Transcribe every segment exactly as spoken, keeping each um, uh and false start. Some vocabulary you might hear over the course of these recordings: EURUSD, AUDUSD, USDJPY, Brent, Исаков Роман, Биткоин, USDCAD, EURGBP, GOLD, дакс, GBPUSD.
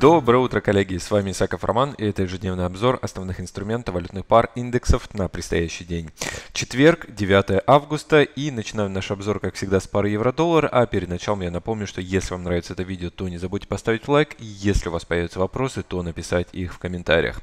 Доброе утро, коллеги! С вами Исаков Роман, и это ежедневный обзор основных инструментов валютных пар индексов на предстоящий день. Четверг, девятое августа, и начинаем наш обзор, как всегда, с пары евро-доллар. А перед началом я напомню, что если вам нравится это видео, то не забудьте поставить лайк, и если у вас появятся вопросы, то написать их в комментариях.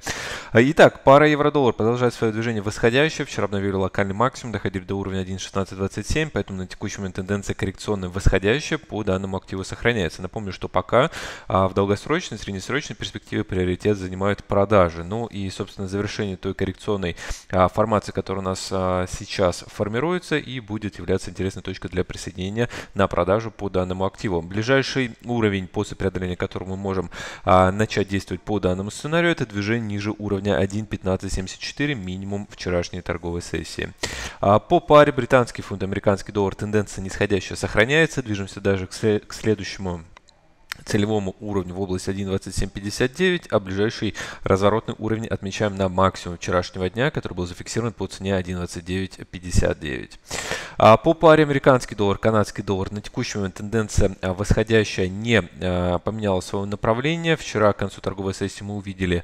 Итак, пара евро-доллар продолжает свое движение восходящее. Вчера обновили локальный максимум, доходили до уровня один шестнадцать двадцать семь, поэтому на текущий момент тенденция коррекционная восходящая по данному активу сохраняется. Напомню, что пока а, в долгосрочной среднесрочной перспективе приоритет занимают продажи. Ну и, собственно, завершение той коррекционной а, формации, которая у нас а, сейчас формируется, и будет являться интересной точкой для присоединения на продажу по данному активу. Ближайший уровень, после преодоления которого мы можем а, начать действовать по данному сценарию, это движение ниже уровня один пятнадцать семьдесят четыре, минимум вчерашней торговой сессии. А, по паре британский фунт, американский доллар тенденция нисходящая сохраняется. Движемся даже к, сле к следующему целевому уровню в области один двадцать семь пятьдесят девять, а ближайший разворотный уровень отмечаем на максимум вчерашнего дня, который был зафиксирован по цене один двадцать девять пятьдесят девять. А по паре американский доллар, канадский доллар на текущий момент тенденция восходящая не поменяла своего направления. Вчера к концу торговой сессии мы увидели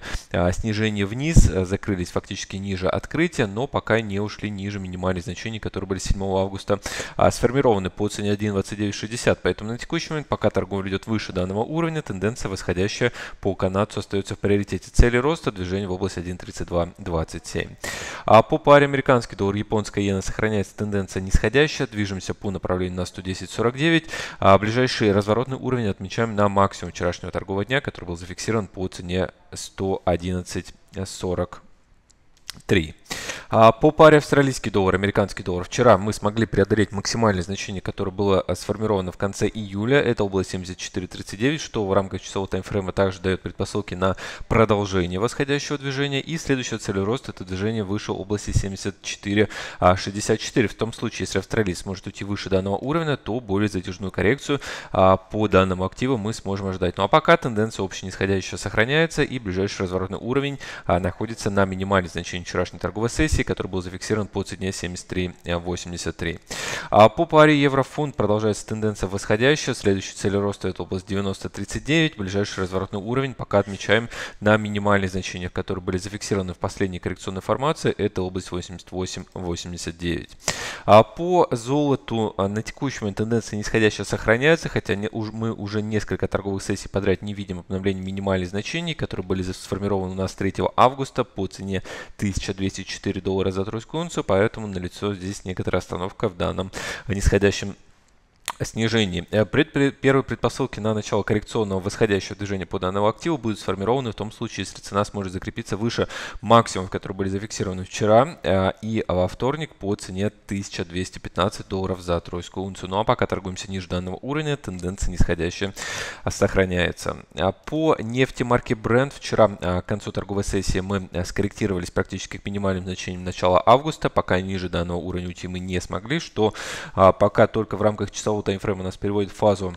снижение вниз, закрылись фактически ниже открытия, но пока не ушли ниже минимальных значений, которые были седьмого августа сформированы по цене один двадцать девять шестьдесят. Поэтому на текущий момент, пока торговля идет выше данного уровня, тенденция восходящая по канадцу остается в приоритете. Цели роста движение в области один тридцать два двадцать семь. А по паре американский доллар, японская иена сохраняется тенденция нисходящая. Движемся по направлению на сто десять сорок девять. А ближайший разворотный уровень отмечаем на максимум вчерашнего торгового дня, который был зафиксирован по цене сто одиннадцать сорок три. По паре австралийский доллар, американский доллар. Вчера мы смогли преодолеть максимальное значение, которое было сформировано в конце июля. Это область семьдесят четыре тридцать девять, что в рамках часового таймфрейма также дает предпосылки на продолжение восходящего движения. И следующая цель роста – это движение выше области семьдесят четыре шестьдесят четыре. В том случае, если австралиец сможет уйти выше данного уровня, то более затяжную коррекцию по данному активу мы сможем ожидать. Ну а пока тенденция общенисходящая сохраняется, и ближайший разворотный уровень находится на минимальном значении вчерашней торговой сессии, который был зафиксирован по цене семьдесят три восемьдесят три. А по паре евро-фунт продолжается тенденция восходящая. Следующая цель роста – это область девяносто тридцать девять. Ближайший разворотный уровень пока отмечаем на минимальных значениях, которые были зафиксированы в последней коррекционной формации. Это область восемьдесят восемь восемьдесят девять. А по золоту на текущий момент тенденция нисходящая сохраняется, хотя мы уже несколько торговых сессий подряд не видим обновления минимальных значений, которые были сформированы у нас третьего августа по цене тысяча двести четыре доллара. доллара за тройскую унцию, поэтому налицо здесь некоторая остановка в данном нисходящем снижении. Пред, первые предпосылки на начало коррекционного восходящего движения по данному активу будут сформированы в том случае, если цена сможет закрепиться выше максимумов, которые были зафиксированы вчера и во вторник по цене тысяча двести пятнадцать долларов за тройскую унцию. Ну а пока торгуемся ниже данного уровня, тенденция нисходящая сохраняется. По нефти марки Brent вчера к концу торговой сессии мы скорректировались практически к минимальным значениям начала августа. Пока ниже данного уровня уйти мы не смогли, что пока только в рамках часового таймфрейм у нас переводит в фазу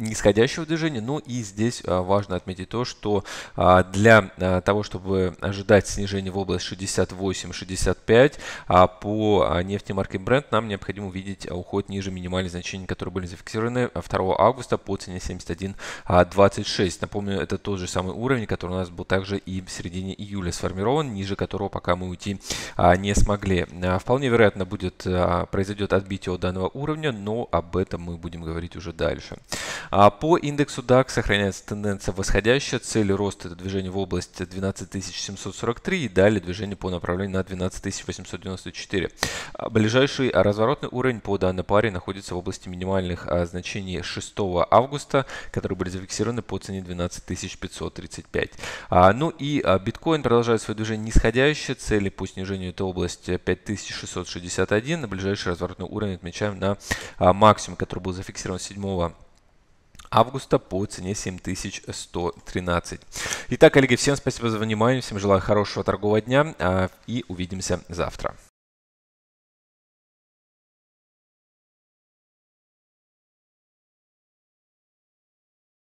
нисходящего движения. Ну и здесь важно отметить то, что для того, чтобы ожидать снижения в область шестьдесят восемь шестьдесят пять по нефти марки Brent, нам необходимо увидеть уход ниже минимальных значений, которые были зафиксированы второго августа по цене семьдесят один двадцать шесть. Напомню, это тот же самый уровень, который у нас был также и в середине июля сформирован, ниже которого пока мы уйти не смогли. Вполне вероятно, будет, произойдет отбитие от данного уровня, но об этом мы будем говорить уже дальше. По индексу дакс сохраняется тенденция восходящая. Цель роста – это движение в области двенадцать тысяч семьсот сорок три и далее движение по направлению на двенадцать тысяч восемьсот девяносто четыре. Ближайший разворотный уровень по данной паре находится в области минимальных значений шестого августа, которые были зафиксированы по цене двенадцать тысяч пятьсот тридцать пять. Ну и биткоин продолжает свое движение нисходящее. Цели по снижению – это область пять тысяч шестьсот шестьдесят один. Ближайший разворотный уровень отмечаем на максимум, который был зафиксирован седьмого августа по цене семь тысяч сто тринадцать. Итак, коллеги, всем спасибо за внимание, всем желаю хорошего торгового дня и увидимся завтра.